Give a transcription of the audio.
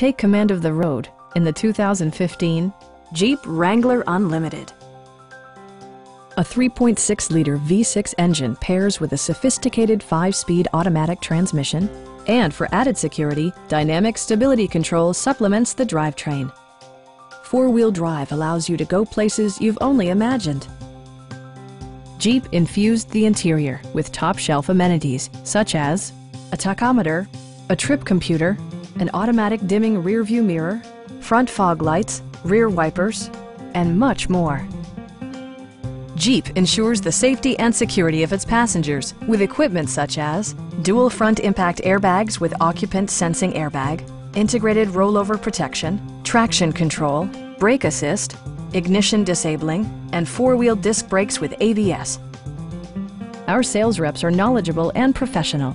Take command of the road in the 2015 Jeep Wrangler Unlimited. A 3.6-liter V6 engine pairs with a sophisticated 5-speed automatic transmission, and for added security, dynamic stability control supplements the drivetrain. Four-wheel drive allows you to go places you've only imagined. Jeep infused the interior with top-shelf amenities such as a tachometer, a trip computer, an automatic dimming rearview mirror, front fog lights, rear wipers, and much more. Jeep ensures the safety and security of its passengers with equipment such as dual front impact airbags with occupant sensing airbag, integrated rollover protection, traction control, brake assist, ignition disabling, and four-wheel disc brakes with ABS. Our sales reps are knowledgeable and professional.